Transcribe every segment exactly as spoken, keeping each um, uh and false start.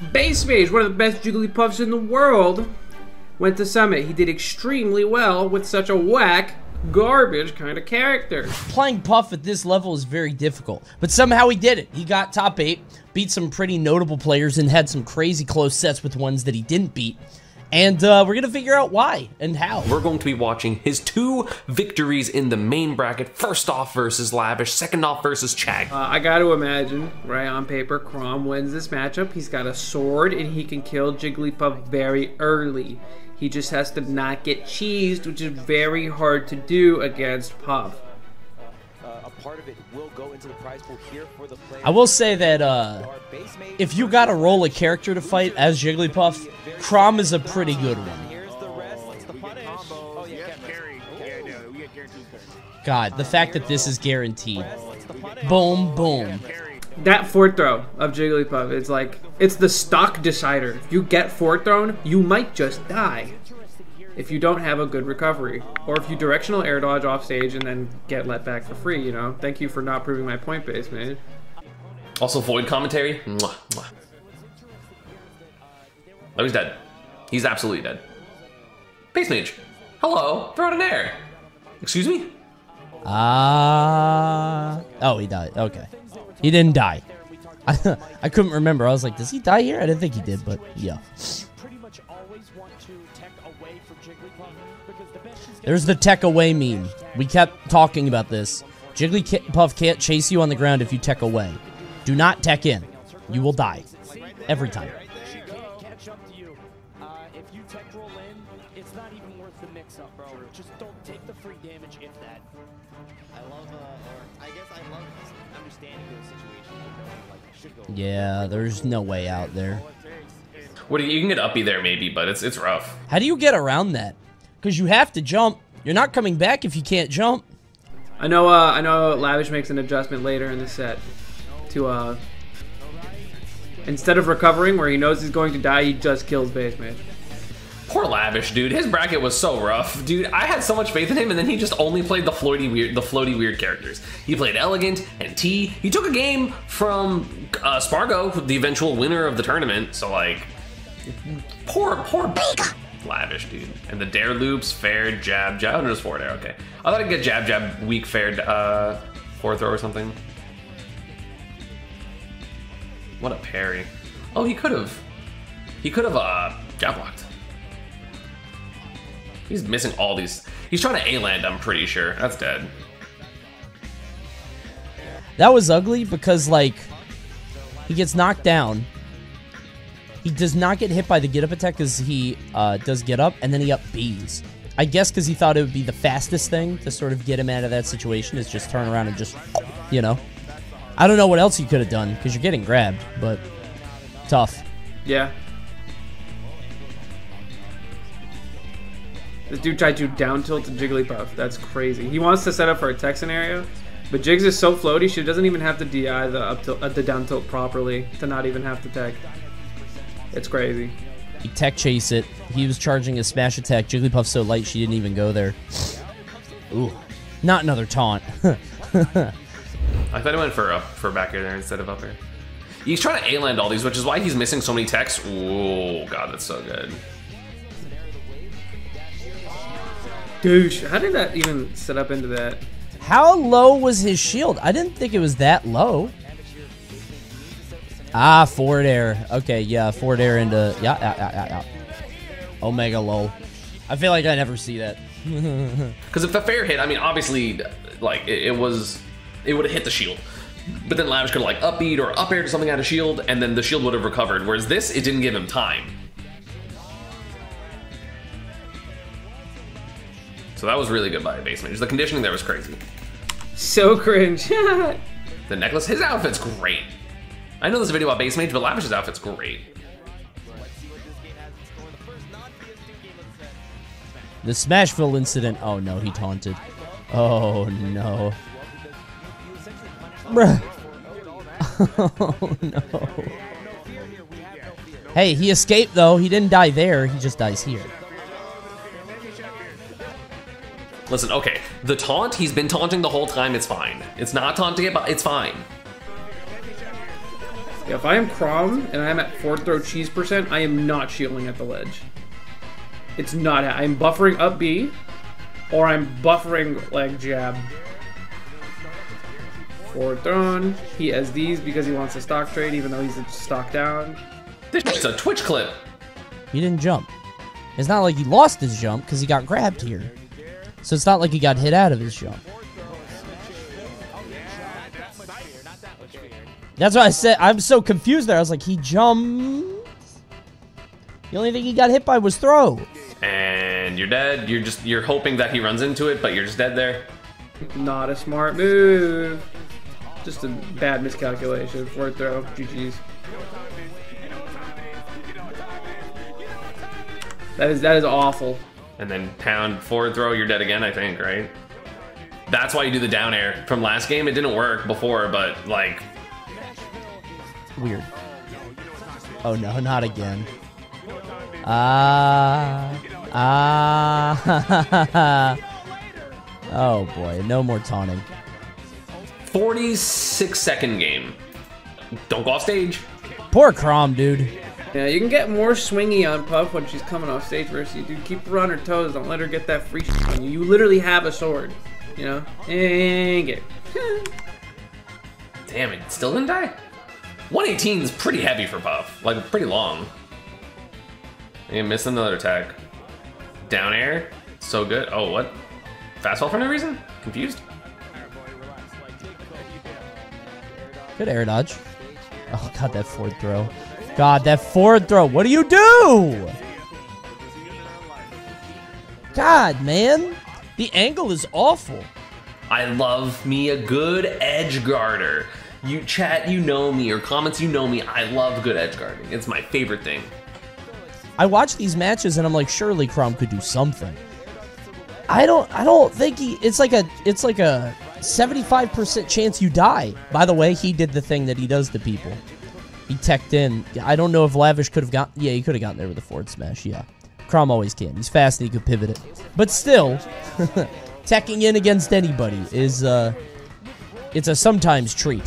Bassmage, one of the best Jigglypuffs in the world, went to Summit. He did extremely well with such a whack, garbage kind of character. Playing Puff at this level is very difficult, but somehow he did it. He got top eight, beat some pretty notable players, and had some crazy close sets with ones that he didn't beat. And uh, we're going to figure out why and how. We're going to be watching his two victories in the main bracket. First off versus Lavish, second off versus Chag. Uh, I got to imagine, right on paper, Chrom wins this matchup. He's got a sword and he can kill Jigglypuff very early. He just has to not get cheesed, which is very hard to do against Puff. Part of it will go into the prize pool here for the players. I will say that uh, if you got to roll a character to fight as Jigglypuff, Chrom is a pretty good one. God, the fact that this is guaranteed. Boom, boom. That forward throw of Jigglypuff, it's like, it's the stock decider. If you get forward thrown, you might just die. If you don't have a good recovery, or if you directional air dodge off stage and then get let back for free, you know. Thank you for not proving my point, base, man. Also, void commentary. Mwah, mwah. Oh, he's dead. He's absolutely dead. Bassmage. Hello. Throw out an air. Excuse me. Ah. Uh, oh, he died. Okay. He didn't die. I, I couldn't remember. I was like, does he die here? I didn't think he did, but yeah. There's the tech away meme. We kept talking about this. Jigglypuff can't chase you on the ground if you tech away. Do not tech in. You will die. Every time. Yeah, there's no way out there. What, you can get uppy there maybe, but it's it's rough. How do you get around that? Because you have to jump. You're not coming back if you can't jump. I know uh, I know Lavish makes an adjustment later in the set to, uh, instead of recovering where he knows he's going to die, he just kills Bassmage. Poor Lavish, dude. His bracket was so rough. Dude, I had so much faith in him, and then he just only played the floaty weird, the floaty weird characters. He played Elegant and T. He took a game from uh, Spargo, the eventual winner of the tournament. So, like, poor, poor Baker. Lavish, dude. And the dare loops, fair, jab, jab. Oh, no, just forward air, okay. I thought I'd get jab, jab, weak, fair, uh, forward throw or something. What a parry. Oh, he could have. He could have, uh, jab blocked. He's missing all these. He's trying to A-land, I'm pretty sure. That's dead. That was ugly because, like, he gets knocked down. He does not get hit by the get-up attack because he uh, does get up, and then he up Bs. I guess because he thought it would be the fastest thing to sort of get him out of that situation is just turn around and just, you know. I don't know what else you could have done because you're getting grabbed, but tough. Yeah. This dude tried to down tilt to Jigglypuff. That's crazy. He wants to set up for a tech scenario, but Jiggs is so floaty she doesn't even have to D I the, up tilt, uh, the down tilt properly to not even have to tech. It's crazy. He tech chase it. He was charging a smash attack. Jigglypuff's so light she didn't even go there. Ooh. Not another taunt. I thought he went for up for back air there instead of up air. He's trying to A-land all these, which is why he's missing so many techs. Ooh, God, that's so good. Dude, how did that even set up into that? How low was his shield? I didn't think it was that low. Ah, forward air. Okay, yeah, forward air into... Yeah, yeah, yeah, yeah. Omega lol. I feel like I never see that. Because if a fair hit, I mean, obviously, like, it, it was... It would have hit the shield. But then Lavish could have, like, upbeat or up air to something out of shield, and then the shield would have recovered. Whereas this, it didn't give him time. So that was really good by Bassmage. The conditioning there was crazy. So cringe. The necklace, his outfit's great. I know this video about Bassmage, but Lavish's outfit's great. The Smashville incident. Oh no, he taunted. Oh no. Bruh. Oh no. Hey, he escaped though. He didn't die there. He just dies here. Listen, okay. The taunt, he's been taunting the whole time. It's fine. It's not taunting, but it's fine. Yeah, if I am Chrom and I am at fourth throw cheese percent, I am not shielding at the ledge. It's not. I'm buffering up B, or I'm buffering leg jab. Forward thrown. He has these because he wants to stock trade, even though he's a stock down. This is a Twitch clip. He didn't jump. It's not like he lost his jump because he got grabbed here. So it's not like he got hit out of his jump. That's what I said. I'm so confused there. I was like, he jumped. The only thing he got hit by was throw. And you're dead. You're just you're hoping that he runs into it, but you're just dead there. Not a smart move. Just a bad miscalculation. Forward throw. G G's. That is that is awful. And then pound forward throw. You're dead again, I think, right? That's why you do the down air from last game. It didn't work before, but like. Weird. Oh no, not again. Ah. Uh, ah. Uh, oh boy, no more taunting. forty-six second game. Don't go off stage. Poor Chrom, dude. Yeah, you can get more swingy on Puff when she's coming off stage versus you, dude. Keep her on her toes. Don't let her get that free shit on you. You literally have a sword, you know? And get it. Damn it, still didn't die? one eighteen is pretty heavy for Puff, like pretty long. And missed another attack. Down air, so good. Oh, what? Fastball for no reason? Confused. Good air dodge. Oh god, that forward throw. God, that forward throw. What do you do? God, man, the angle is awful. I love me a good edge guarder. You chat, you know me, or comments, you know me. I love good edge guarding. It's my favorite thing. I watch these matches and I'm like, surely Chrom could do something. I don't, I don't think he. It's like a, it's like a seventy-five percent chance you die. By the way, he did the thing that he does to people. He teched in. I don't know if Lavish could have got. Yeah, he could have gotten there with a forward smash. Yeah, Chrom always can. He's fast and he could pivot it. But still, teching in against anybody is. Uh, It's a sometimes treat.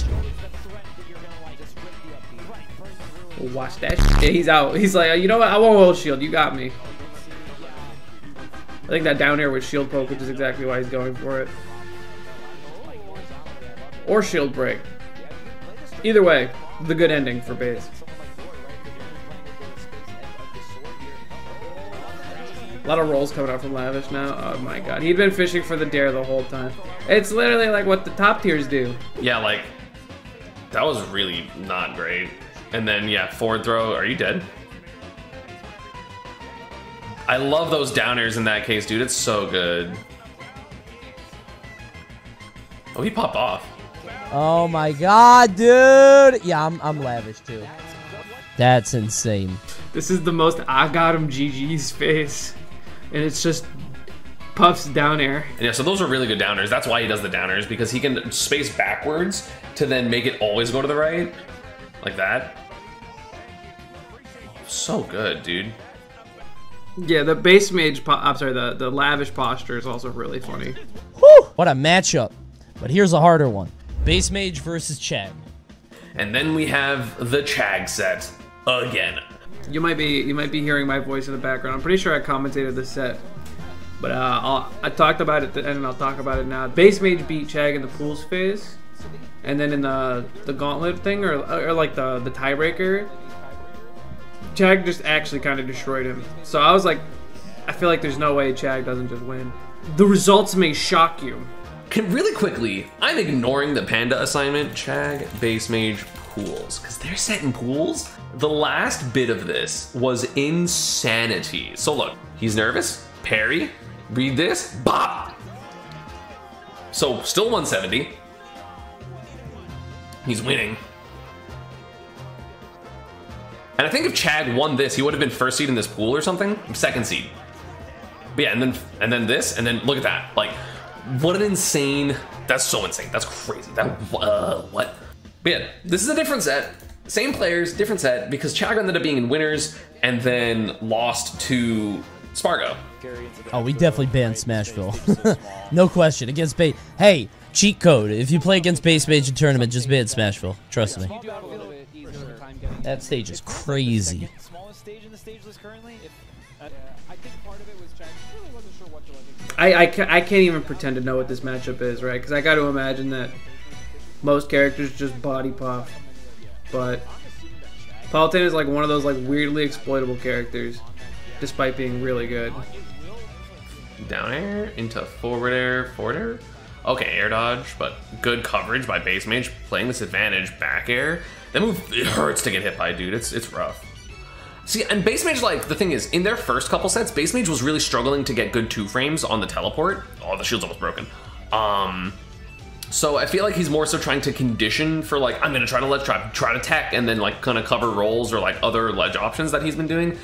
Watch that shit. He's out. He's like, you know what? I won't hold shield. You got me. I think that down air was shield poke, which is exactly why he's going for it. Or shield break. Either way, the good ending for Bass. A lot of rolls coming out from Lavish now. Oh my god. He'd been fishing for the dare the whole time. It's literally like what the top tiers do. Yeah, like, that was really not great. And then, yeah, forward throw. Are you dead? I love those downers in that case, dude. It's so good. Oh, he popped off. Oh my god, dude. Yeah, I'm, I'm Lavish too. That's insane. This is the most I got him G G's face. And it's just Puff's down air. Yeah, so those are really good downers. That's why he does the downers, because he can space backwards to then make it always go to the right. Like that. So good, dude. Yeah, the Bassmage, I'm sorry, the, the Lavish posture is also really funny. Whew, what a matchup. But here's a harder one. Bassmage versus Chag. And then we have the Chag set again. You might be you might be hearing my voice in the background. I'm pretty sure I commentated this set, but uh, I'll, I talked about it at the end and I'll talk about it now. Bassmage beat Chag in the pools phase, and then in the the gauntlet thing or or like the the tiebreaker, Chag just actually kind of destroyed him. So I was like, I feel like there's no way Chag doesn't just win. The results may shock you. Can really quickly, I'm ignoring the panda assignment. Chag Bassmage pools, because they're set in pools. The last bit of this was insanity. So look, he's nervous, parry, read this, bop. So still one seventy. He's winning. And I think if Chag won this, he would have been first seed in this pool or something, second seed. But yeah, and then and then this, and then look at that. Like, what an insane, that's so insane, that's crazy, that, uh, what? But yeah, this is a different set. Same players, different set, because Chag ended up being in winners and then lost to Spargo. Oh, we definitely banned Smashville. No question. Against Bass. Hey, cheat code. If you play against Bassmage in tournament, just ban Smashville. Trust me. That stage is crazy. It's the smallest stage in the stage list currently. If, uh, I think part of it was Chag really wasn't sure what to like. I, I, ca I can't even pretend to know what this matchup is, right? Because I got to imagine that most characters just body pop. But Palutena is like one of those like weirdly exploitable characters, despite being really good. Down air into forward air, forward air. Okay, air dodge, but good coverage by Bassmage, playing this advantage, back air. That move, it hurts to get hit by, dude. It's it's rough. See, and Bassmage, like, the thing is, in their first couple sets, Bassmage was really struggling to get good two frames on the teleport. Oh, the shield's almost broken. Um, so I feel like he's more so trying to condition for, like, I'm gonna try to ledge trap, try to tech, and then, like, kind of cover rolls or, like, other ledge options that he's been doing.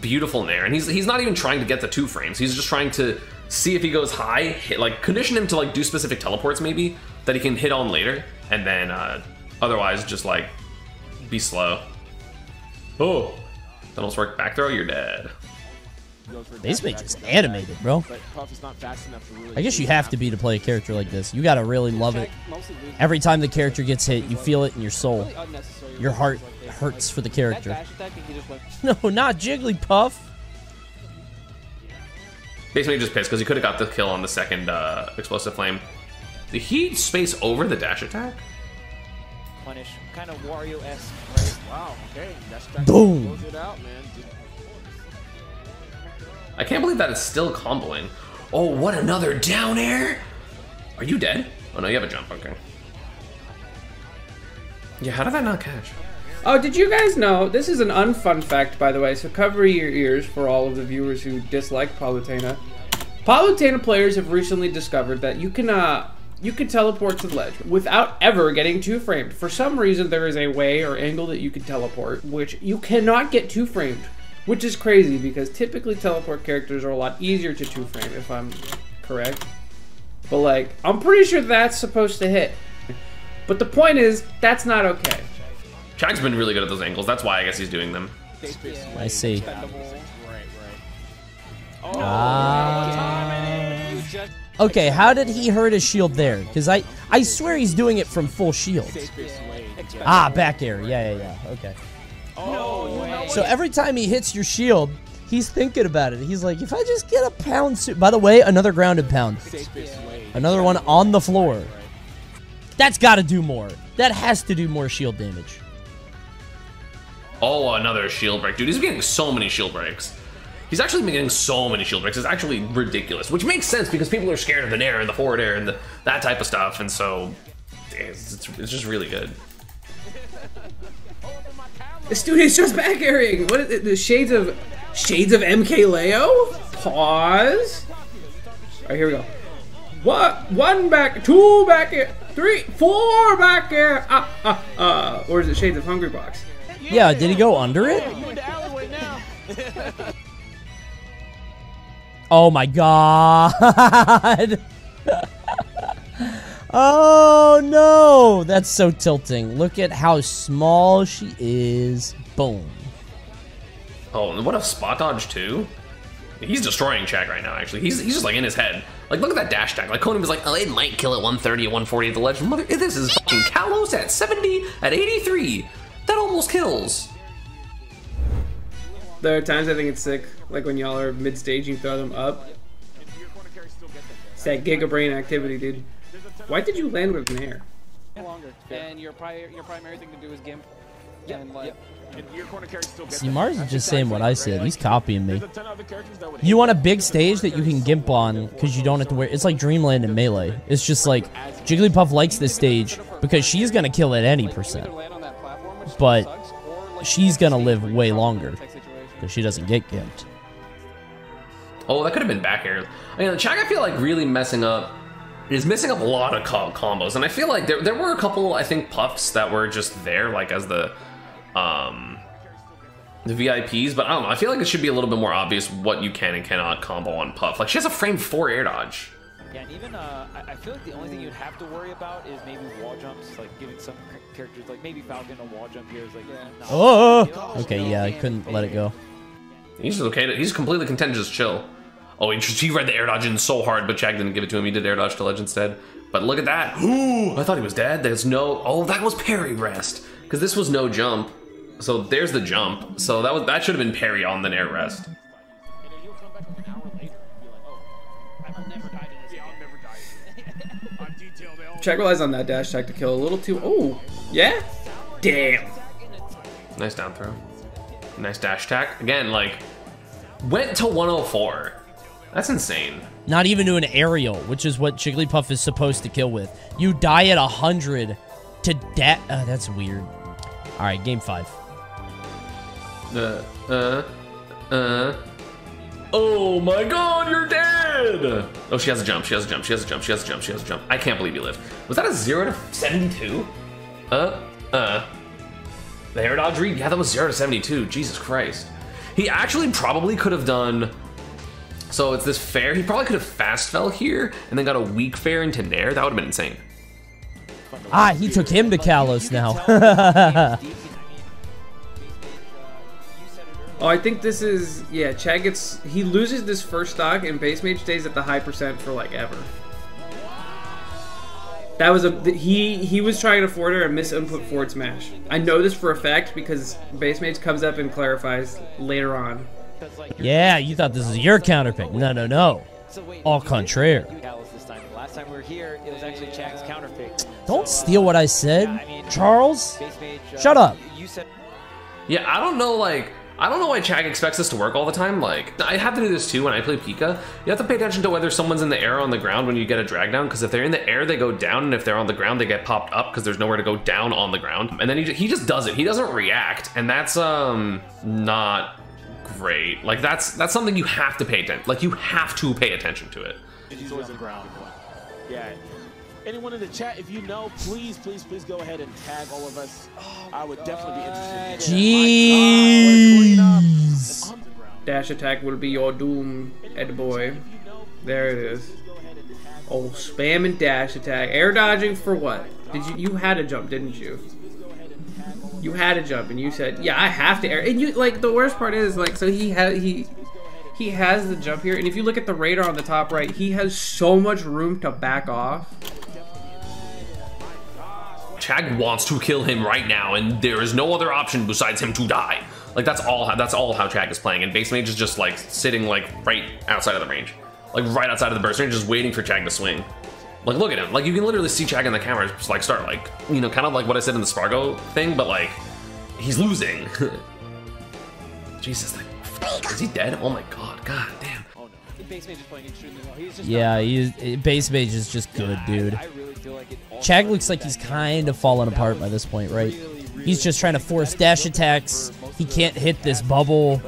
Beautiful in there, and he's he's not even trying to get the two frames. He's just trying to see if he goes high, hit, like condition him to like do specific teleports maybe that he can hit on later, and then uh, otherwise just like be slow. Oh, that almost worked. Back throw, you're dead. Bassmage is animated, bro. I guess you have to be to play a character like this. You gotta really love it. Every time the character gets hit, you feel it in your soul. Your heart hurts for the character. No, not Jigglypuff. Bassmage just pissed because he could have got the kill on the second uh, explosive flame. Did he space over the dash attack? Punish, kind of Wario-esque. Right? Wow. Okay. Dash attack. Boom. Close it out, man. Dude. I can't believe that it's still comboing. Oh, what another down air! Are you dead? Oh no, you have a jump. Okay. Yeah, how did that not catch? Oh, did you guys know? This is an unfun fact, by the way, so cover your ears for all of the viewers who dislike Palutena. Palutena players have recently discovered that you can, uh, you can teleport to the ledge without ever getting two-framed. For some reason, there is a way or angle that you can teleport, which you cannot get two-framed. Which is crazy, because typically teleport characters are a lot easier to two-frame, if I'm correct. But, like, I'm pretty sure that's supposed to hit. But the point is, that's not okay. Chag's been really good at those angles. That's why I guess he's doing them. I see. Uh, okay, how did he hurt his shield there? Because I, I swear he's doing it from full shield. Ah, back air. Yeah, yeah, yeah. Okay. No, so every time he hits your shield, he's thinking about it. He's like, if I just get a pound suit. By the way, another grounded pound. Another one on the floor. That's got to do more. That has to do more shield damage. Oh, another shield break. Dude, he's getting so many shield breaks. He's actually been getting so many shield breaks. It's actually ridiculous, which makes sense because people are scared of an air and the forward air and the, that type of stuff. And so it's, it's, it's just really good. This dude is just back airing. What is it? The shades of shades of MKLeo? Pause. All right, here we go. What? One back, two back air, three, four back air. Ah, ah, ah. Or is it shades of Hungrybox? Yeah. Did he go under it? Oh my god. Oh no, that's so tilting. Look at how small she is. Boom. Oh, and what a spot dodge too. He's destroying Chag right now, actually. He's, he's just like in his head. Like, look at that dash attack. Like, Conan was like, oh, it might kill at one thirty, at one forty at the ledge. Mother, this is fucking Kalos at seventy, at eighty-three. That almost kills. There are times I think it's sick. Like when y'all are mid-stage, you throw them up. It's that Giga Brain activity, dude. Why did you land with an air? And your pri your primary thing to do is gimp. Yep. And like, yep. Your corner carry still gets. See, Marss is just saying what I said. He's copying me. You want a big stage that you can gimp on because you don't have to wear. It's like Dreamland and Melee. It's just like Jigglypuff likes this stage because she's gonna kill at any percent, but she's gonna live way longer because she doesn't get gimped. Oh, that could have been back air. I mean, Chag, I feel like really messing up. Is missing up a lot of co combos, and I feel like there, there were a couple, I think, puffs that were just there, like, as the, um, the V I Ps, but I don't know, I feel like it should be a little bit more obvious what you can and cannot combo on Puff. Like, she has a frame four air dodge. Yeah, and even, uh, I feel like the only thing you'd have to worry about is maybe wall jumps, like, giving some characters, like, maybe Falcon a wall jump here is, like, yeah. Not oh! Okay, yeah, I couldn't let it go. He's okay, to, he's completely content to just chill. Oh, he read the air dodge in so hard, but Chag didn't give it to him. He did air dodge to ledge instead. But look at that. Ooh, I thought he was dead. There's no... Oh, that was parry rest. Because this was no jump. So there's the jump. So that was that should have been parry on then air rest. Chag relies on that dash attack to kill a little too. Oh, yeah. Damn. Nice down throw. Nice dash attack. Again, like, went to one oh four. That's insane. Not even to an aerial, which is what Jigglypuff is supposed to kill with. You die at one hundred to death. Oh, that's weird. All right, game five. Uh, uh, uh. Oh my god, you're dead! Oh, she has a jump, she has a jump, she has a jump, she has a jump, she has a jump. I can't believe you lived. Was that a zero to seventy-two? Uh, uh. The Air Dodge read? Yeah, that was zero to seventy-two. Jesus Christ. He actually probably could have done... So it's this fair. He probably could have fast fell here and then got a weak fair into Nair. That would have been insane. Ah, he took him to Kalos now. Oh, I think this is, yeah, Chag gets, he loses this first stock and Bassmage stays at the high percent for like ever. That was a, he he was trying to forward her and miss input forward smash. I know this for a fact because Bassmage comes up and clarifies later on. Yeah, you thought this was your counter pick. No, no, no. All contraire. Last time we were here, it was actually Chag's counter pick. Don't steal what I said, Charles. Shut up. Yeah, I don't know, like, I don't know why Chag expects this to work all the time. Like, I have to do this too when I play Pika. You have to pay attention to whether someone's in the air or on the ground when you get a drag down, because if they're in the air, they go down, and if they're on the ground, they get popped up because there's nowhere to go down on the ground. And then he, he just does it. He doesn't react, and that's um not... great. Like that's that's something you have to pay attention. Like you have to pay attention to it. He's always on the ground. Yeah. Anyone in the chat, if you know, please, please, please go ahead and tag all of us. Oh, I would God. definitely be interested. In Jeez. God, dash attack will be your doom, Ed boy. There it is. Oh, spam and dash attack. Air dodging for what? Did you you had a jump, didn't you? You had a jump, and you said, "Yeah, I have to air." And you like the worst part is like, so he has he he has the jump here, and if you look at the radar on the top right, he has so much room to back off. Chag wants to kill him right now, and there is no other option besides him to die. Like that's all how, that's all how Chag is playing, and Bassmage is just like sitting like right outside of the range, like right outside of the burst range, just waiting for Chag to swing. Like, look at him. Like, you can literally see Chag in the camera just, like, start, like, you know, kind of like what I said in the Spargo thing, but, like, he's losing. Jesus, like, is he dead? Oh, my God. God damn. Oh, no. Bassmage is playing extremely well. He's just yeah, he's, Bassmage is just good, dude. I really feel like it Chag looks like he's kind of falling apart by this point, right? Really, really he's just trying to force dash attacks. He can't hit this bubble.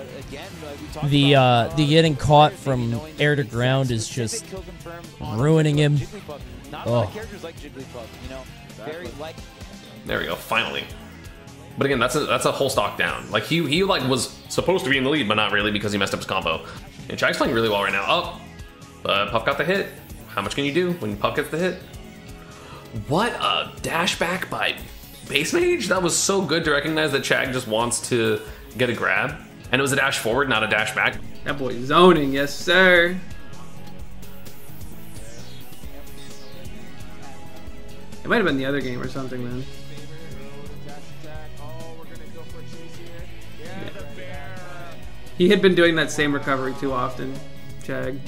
The uh, the getting caught from air to ground is just ruining him. Oh. There we go, finally. But again, that's a that's a whole stock down. Like he he like was supposed to be in the lead, but not really because he messed up his combo. And Chag's playing really well right now. Oh, but Puff got the hit. How much can you do when Puff gets the hit? What a dash back by Bassmage! That was so good to recognize that Chag just wants to get a grab. And it was a dash forward, not a dash back. That boy zoning, yes sir. It might have been the other game or something, man. Yeah. He had been doing that same recovery too often, Chag.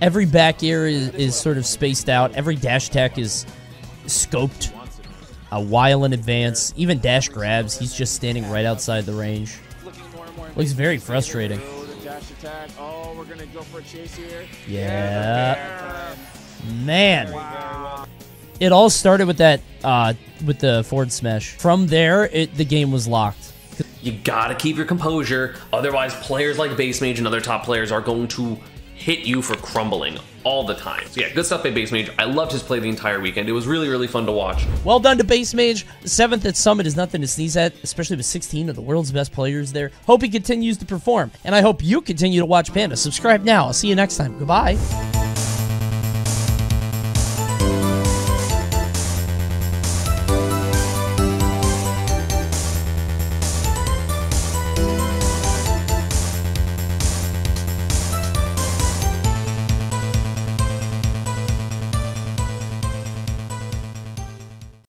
Every back air is, is sort of spaced out. Every dash attack is scoped a while in advance. Even dash grabs, he's just standing right outside the range. Well, he's very frustrating. Yeah, man. It all started with that, uh, with the forward smash. From there, it the game was locked. You gotta keep your composure, otherwise players like Bassmage and other top players are going to hit you for crumbling all the time. So yeah, good stuff by Bassmage. I loved his play the entire weekend. It was really, really fun to watch. Well done to Bassmage. Seventh at Summit is nothing to sneeze at, especially with sixteen of the world's best players there. Hope he continues to perform, and I hope you continue to watch Panda. Subscribe now. I'll see you next time. Goodbye.